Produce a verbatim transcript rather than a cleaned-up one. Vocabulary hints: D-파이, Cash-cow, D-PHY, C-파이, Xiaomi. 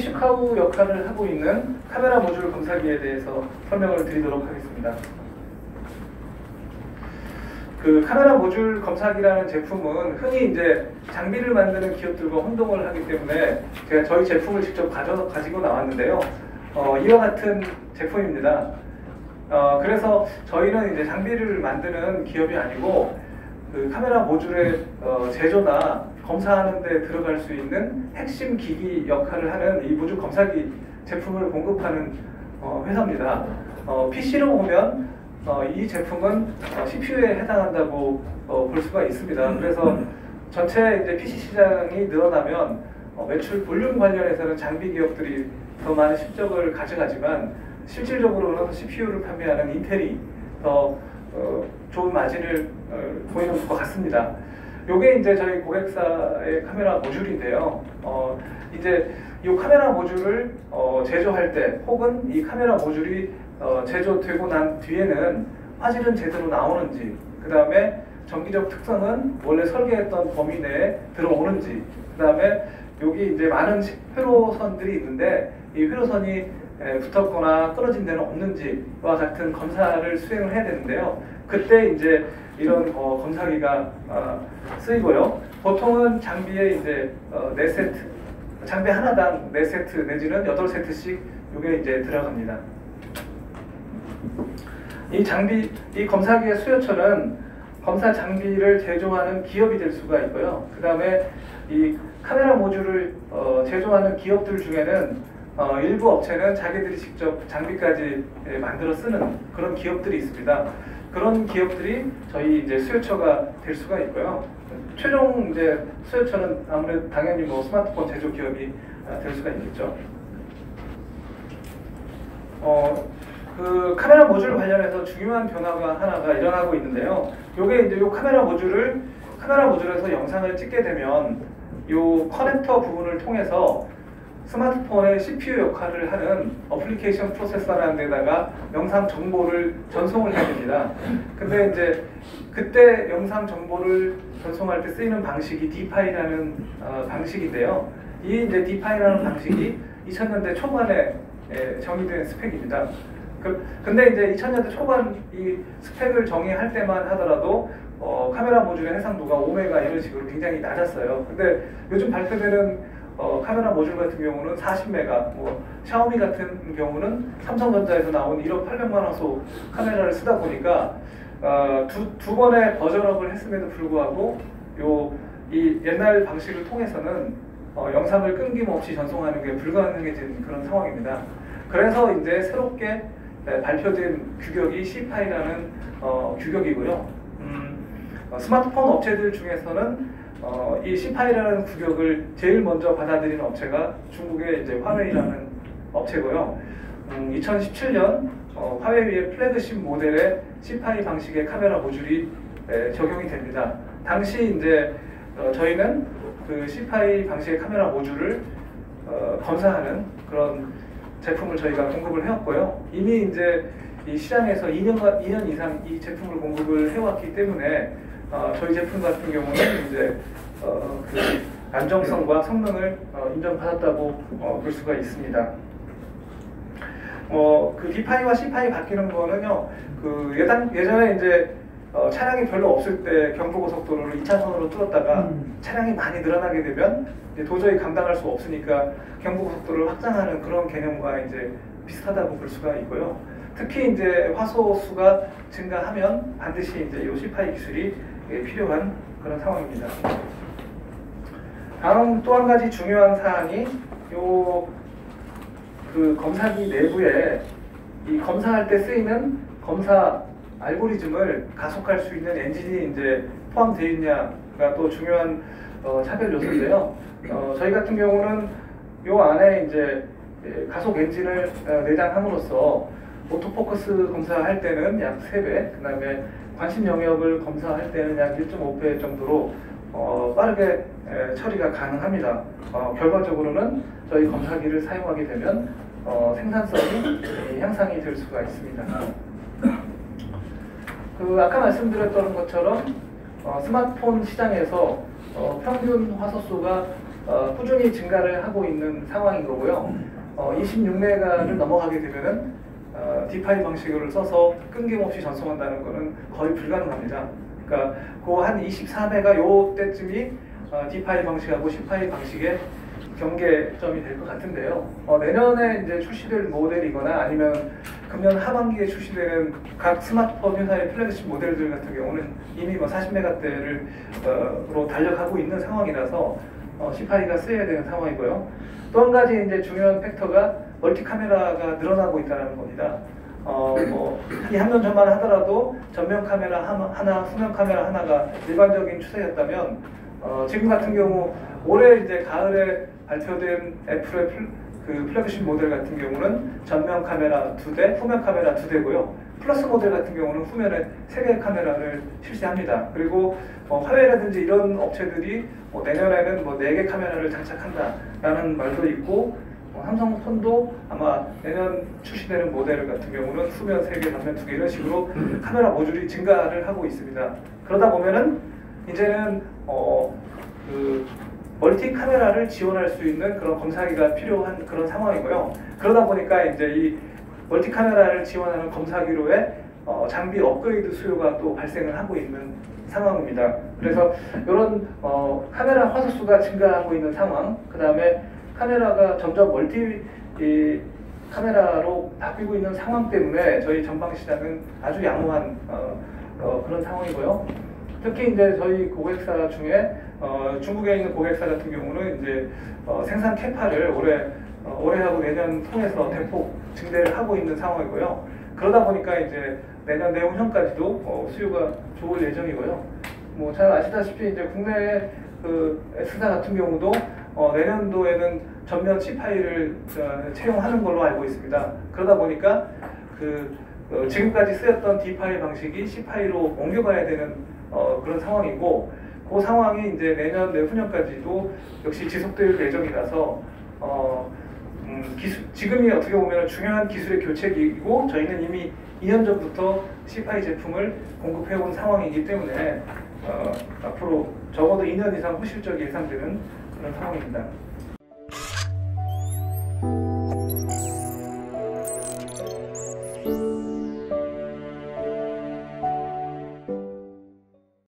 캐시카우 역할을 하고 있는 카메라 모듈 검사기에 대해서 설명을 드리도록 하겠습니다. 그 카메라 모듈 검사기라는 제품은 흔히 이제 장비를 만드는 기업들과 혼동을 하기 때문에 제가 저희 제품을 직접 가져서 가지고 나왔는데요. 어, 이와 같은 제품입니다. 어, 그래서 저희는 이제 장비를 만드는 기업이 아니고 그 카메라 모듈의 어, 제조나 검사하는 데 들어갈 수 있는 핵심 기기 역할을 하는 이 모듈 검사기 제품을 공급하는 어, 회사입니다. 어, 피씨로 보면 어, 이 제품은 어, 씨피유에 해당한다고 어, 볼 수가 있습니다. 그래서 전체 이제 피씨 시장이 늘어나면 어, 매출 볼륨 관련해서는 장비 기업들이 더 많은 실적을 가져가지만 실질적으로는 씨피유를 판매하는 인텔이 더 어, 좋은 마진을 어, 보이는 것 같습니다. 요게 이제 저희 고객사의 카메라 모듈인데요. 어, 이제 이 카메라 모듈을 어, 제조할 때 혹은 이 카메라 모듈이 어, 제조되고 난 뒤에는 화질은 제대로 나오는지, 그 다음에 전기적 특성은 원래 설계했던 범위 내에 들어오는지, 그 다음에 여기 이제 많은 회로선들이 있는데 이 회로선이 에, 붙었거나 끊어진 데는 없는지와 같은 검사를 수행을 해야 되는데요. 그때 이제 이런 어, 검사기가 어, 쓰이고요. 보통은 장비에 이제 어, 네 세트, 장비 하나당 네 세트 내지는 여덟 세트씩 요게 이제 들어갑니다. 이 장비, 이 검사기의 수요처는 검사 장비를 제조하는 기업이 될 수가 있고요. 그 다음에 이 카메라 모듈을 어, 제조하는 기업들 중에는 어, 일부 업체는 자기들이 직접 장비까지 예, 만들어 쓰는 그런 기업들이 있습니다. 그런 기업들이 저희 이제 수요처가 될 수가 있고요. 최종 이제 수요처는 아무래도 당연히 뭐 스마트폰 제조 기업이 아, 될 수가 있겠죠. 어, 그 카메라 모듈 관련해서 중요한 변화가 하나가 일어나고 있는데요. 요게 이제 요 카메라 모듈을 카메라 모듈에서 영상을 찍게 되면 요 커넥터 부분을 통해서 스마트폰의 씨피유 역할을 하는 어플리케이션 프로세서라는 데다가 영상 정보를 전송을 해야 됩니다. 근데 이제 그때 영상 정보를 전송할 때 쓰이는 방식이 D-파이라는 어, 방식인데요. 이 이제 D-파이라는 방식이 이천 년대 초반에 예, 정의된 스펙입니다. 그, 근데 이제 이천 년대 초반 이 스펙을 정의할 때만 하더라도 어, 카메라 모듈의 해상도가 오메가 이런 식으로 굉장히 낮았어요. 근데 요즘 발표되는 어, 카메라 모듈 같은 경우는 사십 메가, 뭐 샤오미 같은 경우는 삼성전자에서 나온 일억 팔백만 화소 카메라를 쓰다 보니까 어, 두, 두 번의 버전업을 했음에도 불구하고 요, 이 옛날 방식을 통해서는 어, 영상을 끊김없이 전송하는 게 불가능해진 그런 상황입니다. 그래서 이제 새롭게 네, 발표된 규격이 C-파이라는 어, 규격이고요. 음, 어, 스마트폰 업체들 중에서는 어, 이 C-파이라는 규격을 제일 먼저 받아들이는 업체가 중국의 이제 화웨이라는 업체고요. 음, 이천십칠 년 어, 화웨이의 플래그십 모델의 C-파이 방식의 카메라 모듈이 에, 적용이 됩니다. 당시 이제 어, 저희는 그 C-파이 방식의 카메라 모듈을 어, 검사하는 그런 제품을 저희가 공급을 해왔고요. 이미 이제 이 시장에서 이 년 이상 이 제품을 공급을 해왔기 때문에 어, 저희 제품 같은 경우는 이제 어, 그 안정성과 성능을 어, 인정받았다고 어, 볼 수가 있습니다. 어, 그 D-파이와 C-파이 바뀌는 거는요, 그 예단, 예전에 이제 어, 차량이 별로 없을 때 경부고속도로를 이 차선으로 뚫었다가 음. 차량이 많이 늘어나게 되면 이제 도저히 감당할 수 없으니까 경부고속도로를 확장하는 그런 개념과 이제 비슷하다고 볼 수가 있고요. 특히 이제 화소 수가 증가하면 반드시 이제 요 C-파이 기술이 필요한 그런 상황입니다. 다음 또 한 가지 중요한 사항이 요 그 검사기 내부에 이 검사할 때 쓰이는 검사 알고리즘을 가속할 수 있는 엔진이 이제 포함되어 있냐가 또 중요한 어, 차별 요소인데요. 어, 저희 같은 경우는 요 안에 이제 가속 엔진을 어, 내장함으로써 오토포커스 검사할 때는 약 세 배, 그 다음에 관심 영역을 검사할 때는 약 일 점 오 배 정도로 어, 빠르게 에, 처리가 가능합니다. 어, 결과적으로는 저희 검사기를 사용하게 되면 어, 생산성이 에, 향상이 될 수가 있습니다. 그 아까 말씀드렸던 것처럼 어, 스마트폰 시장에서 어, 평균 화소수가 어, 꾸준히 증가를 하고 있는 상황인 거고요. 어, 이십육 메가를 넘어가게 되면은 어, 디파이 방식을 써서 끊김없이 전송한다는 거는 거의 불가능합니다. 그러니까 그 한 이십사 메가 요 때쯤이 어, 디파이 방식하고 C-파이 방식의 경계점이 될 것 같은데요. 어, 내년에 이제 출시될 모델이거나 아니면 금년 하반기에 출시되는 각 스마트폰 회사의 플래그십 모델들 같은 경우는 이미 뭐 사십 메가대를 어, 로 달려가고 있는 상황이라서 어, C-파이가 쓰여야 되는 상황이고요. 또 한 가지 이제 중요한 팩터가 멀티 카메라가 늘어나고 있다는 겁니다. 어, 뭐, 이 한 년 전만 하더라도 전면 카메라 하나, 후면 카메라 하나가 일반적인 추세였다면, 어, 지금 같은 경우 올해 이제 가을에 발표된 애플의 플, 그 플래그십 모델 같은 경우는 전면 카메라 두 대, 후면 카메라 두 대고요. 플러스 모델 같은 경우는 후면에 세 개의 카메라를 실시합니다. 그리고 뭐 화웨이라든지 이런 업체들이 뭐 내년에는 뭐 네 개 카메라를 장착한다라는 말도 있고, 뭐 삼성폰도 아마 내년 출시되는 모델 같은 경우는 후면 세 개, 전면 두 개 이런 식으로 카메라 모듈이 증가를 하고 있습니다. 그러다 보면은 이제는 어, 그 멀티 카메라를 지원할 수 있는 그런 검사기가 필요한 그런 상황이고요. 그러다 보니까 이제 이 멀티 카메라를 지원하는 검사기로의 어, 장비 업그레이드 수요가 또 발생을 하고 있는 상황입니다. 그래서 이런 어, 카메라 화소수가 증가하고 있는 상황, 그 다음에 카메라가 점점 멀티 이, 카메라로 바뀌고 있는 상황 때문에 저희 전방시장은 아주 양호한 어, 어, 그런 상황이고요. 특히 이제 저희 고객사 중에 어, 중국에 있는 고객사 같은 경우는 이제 어, 생산 캐파를 올해 어, 올해하고 내년 통해서 대폭 증대를 하고 있는 상황이고요. 그러다 보니까 이제 내년 내후년까지도 어, 수요가 좋을 예정이고요. 뭐 잘 아시다시피 이제 국내 그 S사 같은 경우도 어, 내년도에는 전면 C-파이를 어, 채용하는 걸로 알고 있습니다. 그러다 보니까 그 어, 지금까지 쓰였던 D-파이 방식이 C-파이로 옮겨가야 되는 어, 그런 상황이고, 그 상황이 이제 내년 내후년까지도 역시 지속될 예정이라서 어, 음, 기술, 지금이 어떻게 보면 중요한 기술의 교체기이고, 저희는 이미 이 년 전부터 C-파이 제품을 공급해온 상황이기 때문에 어, 앞으로 적어도 이 년 이상 후실적이 예상되는 그런 상황입니다.